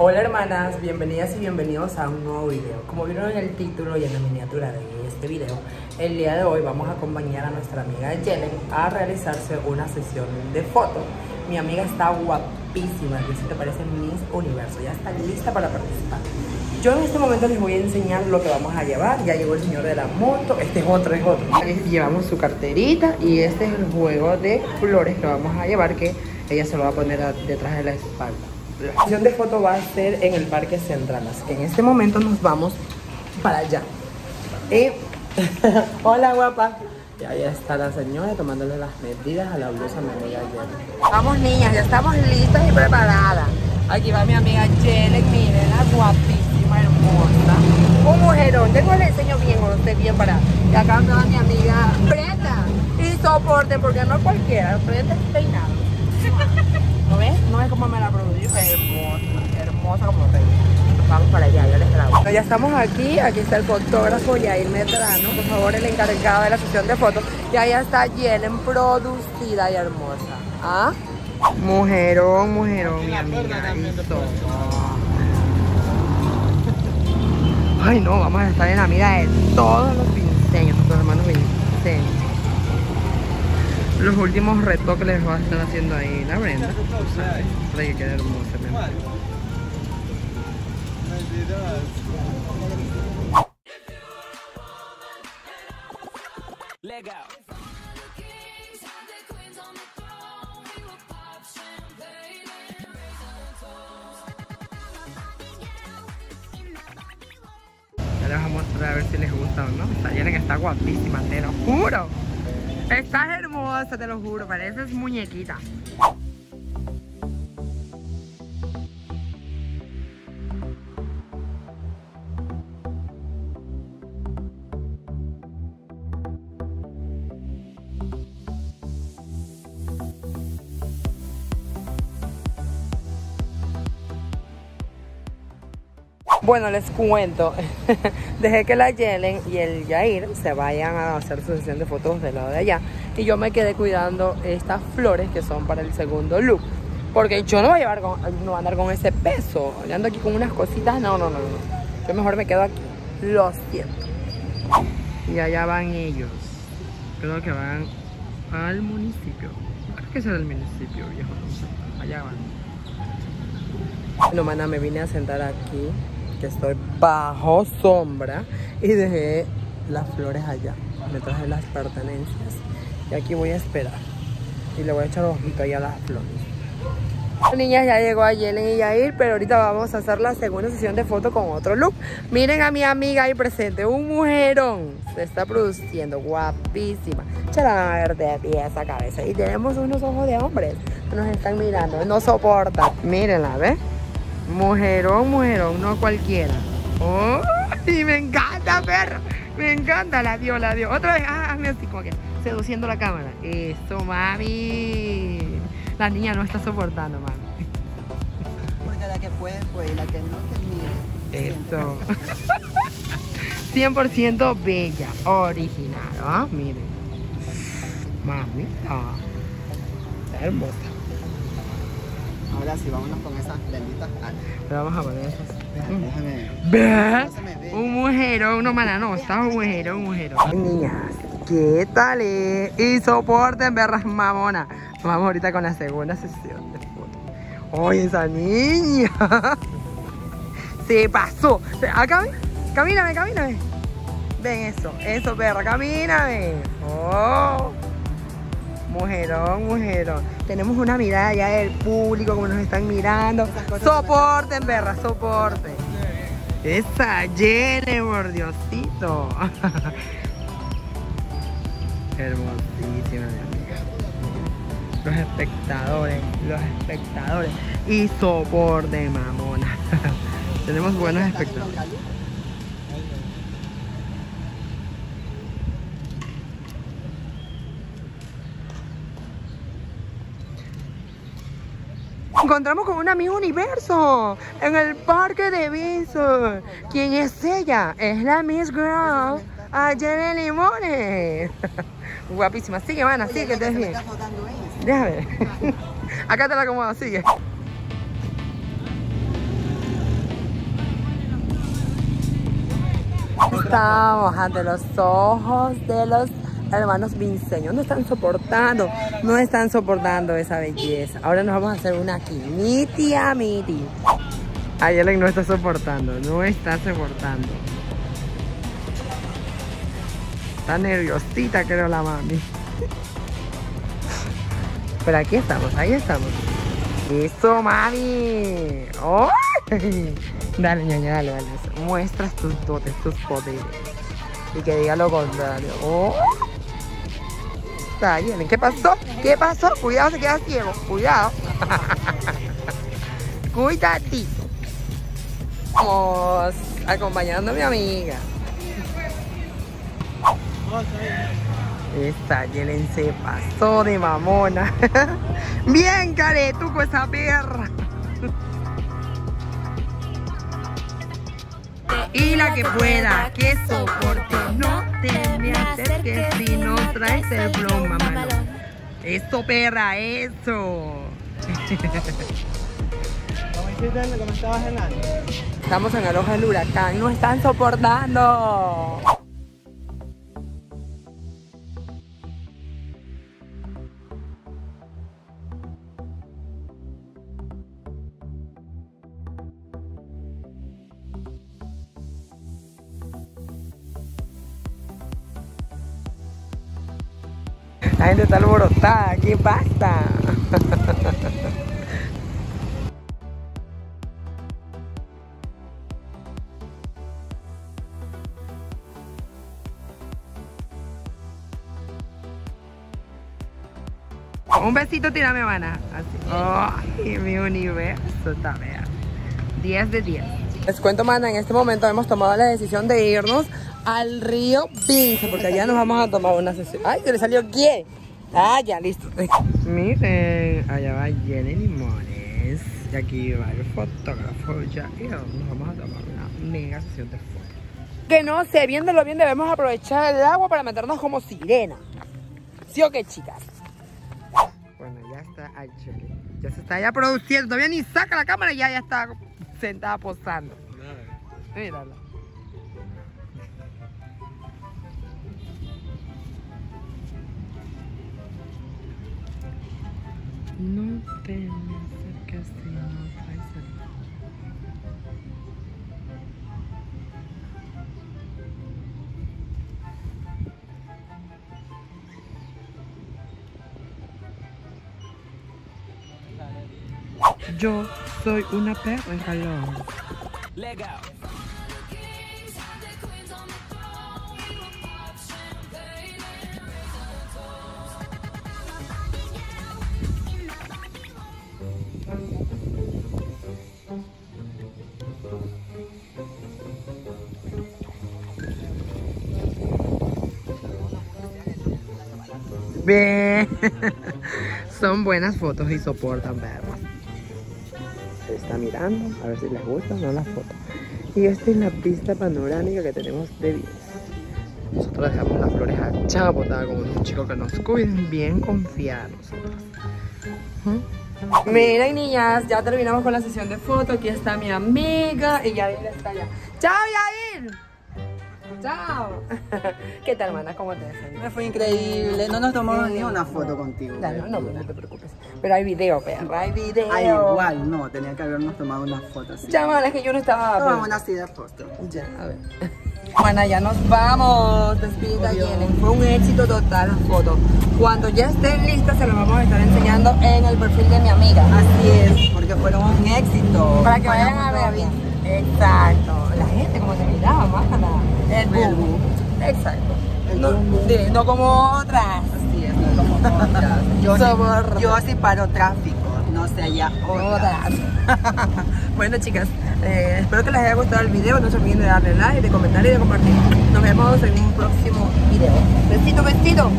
Hola hermanas, bienvenidas y bienvenidos a un nuevo video. Como vieron en el título y en la miniatura de este video, el día de hoy vamos a acompañar a nuestra amiga Ayelen a realizarse una sesión de fotos. Mi amiga está guapísima, que si te parece Miss Universo, ya está lista para participar. Yo en este momento les voy a enseñar lo que vamos a llevar. Ya llegó el señor de la moto, este es otro. Llevamos su carterita y este es el juego de flores que vamos a llevar, que ella se lo va a poner detrás de la espalda. La sesión de foto va a ser en el parque Central, así que en este momento nos vamos para allá. Hola guapa. Y ahí está la señora tomándole las medidas a la blusa de mi amiga Jenny. Vamos niñas, ya estamos listas y preparadas. Aquí va mi amiga Jenny, miren la guapísima, hermosa. Un mujerón, tengo el diseño bien, no sé bien para. Y acá andaba mi amiga Preta. Y soporten, porque no cualquiera, Preta es peinada. ¿No ves? No es como me la produjo. Hermosa, hermosa como rey. Vamos para allá, ya les grabo. Bueno, ya estamos aquí, aquí está el fotógrafo Jair Medrano, por favor, el encargado de la sesión de fotos. Y ahí está Ayelen, producida y hermosa. ¿Ah? Mujerón, mujerón, mi amiga. Ay no, vamos a estar en la mira de todos los vinceños, nuestros hermanos vinceños. Los últimos retoques les va a estar haciendo ahí la Brenda. Para que quede hermosa, mi amor. Ya les voy a mostrar a ver si les gusta o no. Esta Ayelen está guapísima, te lo juro. Estás hermosa, te lo juro, pareces muñequita. Bueno, les cuento, dejé que la Ayelen y el Jair se vayan a hacer su sesión de fotos del lado de allá y yo me quedé cuidando estas flores que son para el segundo look, porque yo no voy a llevar, no voy a andar con ese peso, andando aquí con unas cositas, no, yo mejor me quedo aquí, lo siento. Y allá van ellos, creo que van al municipio, creo que será el municipio viejo, allá van. Bueno, mana, me vine a sentar aquí, que estoy bajo sombra, y dejé las flores allá, me traje las pertenencias y aquí voy a esperar y le voy a echar ojito ahí a las flores. Niñas, ya llegó Ayelen y Jair, pero ahorita vamos a hacer la segunda sesión de foto con otro look. Miren a mi amiga ahí presente, un mujerón, se está produciendo, guapísima. Se la van a ver de pies a cabeza y tenemos unos ojos de hombres que nos están mirando, no soportan. Mírenla, ¿ves? Mujerón, mujerón, no cualquiera. ¡Oh! Y me encanta, perro. Me encanta, la dio, la dio. Otra vez, hazme así, como que seduciendo la cámara. Eso, mami. La niña no está soportando, mami. Porque la que puede, la que no te mire. Esto. 100% bella, original. Ah, miren. Mami. Ah, está hermosa. Ahora sí, vámonos con esas lenditas. Pero vamos a poner esas. Déjame ver. Un mujerón, una mana, no, está un mujerón, un mujerón. Niñas, ¿qué tal? Y soporten, berras mamona. Nos vamos ahorita con la segunda sesión de foto. ¡Oye, esa niña! Se pasó. Acá ven, camíname. Ven eso, perra, camíname. ¡Oh! Mujerón. Tenemos una mirada ya del público, como nos están mirando. Soporten, perra, soporten. Esa Ayelen, por Diosito. Hermosísima, mi amiga. Los espectadores. Y soporten, mamona. Tenemos buenos espectadores. Encontramos con una Miss Universo en el parque de Vinces. ¿Quién es ella? Es la Miss Girl, Jenny Limones. Guapísima, sigue, mana, sigue, que estés bien. Déjame. Acá te la acomodo, sigue. está bajando los ojos de los hermanos vinceños. No están soportando esa belleza. Ahora nos vamos a hacer una aquí. Miti a miti. Ayelen no está soportando. Está nerviosita, creo, la mami. Pero aquí estamos, ahí estamos. ¡Eso, mami! ¡Oh! Dale, ñaña, dale. Muestras tus dotes, tus poderes. Y que diga lo contrario. ¡Oh! Ayelen, ¿qué pasó? ¿Qué pasó? Cuidado, se queda ciego. Cuidado. Cuídate. Vamos acompañando a mi amiga. Esta Ayelen se pasó de mamona. Bien caretuco esa perra. Y la que pueda, que soporte. No te me acerques si no traes el plomo, mamá. Eso, perra, eso. Estamos en el ojo del huracán, no están soportando. La gente está alborotada, ¿qué pasa? Un besito, tírame, Habana. Así. ¡Ay, mi universo! Está bien. 10 de 10. Les cuento, mana, en este momento hemos tomado la decisión de irnos al río Vince, porque allá nos vamos a tomar una sesión. ¡Ay, se le salió quién! ¡Ah, ya, listo! Miren, allá va Jenny Limones. Y aquí va el fotógrafo Jair. Nos vamos a tomar una mega sesión de fotos. Que no sé, viéndolo bien, debemos aprovechar el agua para meternos como sirena. ¿Sí o qué, chicas? Bueno, ya está Ayelen. Ya se está ya produciendo. Todavía ni saca la cámara y ya está sentada posando. Mírala. No te me acerques si no traes el plomo. Yo soy una perra en calor. Legal. Bien. Son buenas fotos y soportan verlas. Se está mirando, a ver si les gusta o no las fotos. Y esta es la vista panorámica que tenemos de Vince. Nosotros dejamos las flores achapotadas con un chico que nos cuiden, bien confiados nosotros. Miren, niñas, ya terminamos con la sesión de fotos. Aquí está mi amiga y Jair está allá. ¡Chao, Jair! ¡Chao! ¿Qué tal, hermana? ¿Cómo te desenvolviste? Me fue increíble. No nos tomamos ni una foto contigo. No te preocupes. Pero hay video, perra. Hay video. Ay, igual, no. Tenía que habernos tomado una foto así. Ya, hermana, es que yo no estaba... Tomamos una así de foto. Ya, a ver. Hermana, ya nos vamos. Despídete, Ayelen. Fue un éxito total las fotos. Cuando ya estén listas, se las vamos a estar enseñando en el perfil de mi amiga. Así es, porque fueron un éxito. Para que vayan a ver bien. Exacto. La gente como se miraba, bájala. El boom. Exacto. No como otras. Así es, no como otras. Yo sí paro tráfico, no sé allá otras. Bueno, chicas, espero que les haya gustado el video. No se olviden de darle like, de comentar y de compartir. Nos vemos en un próximo video. Besito, besito.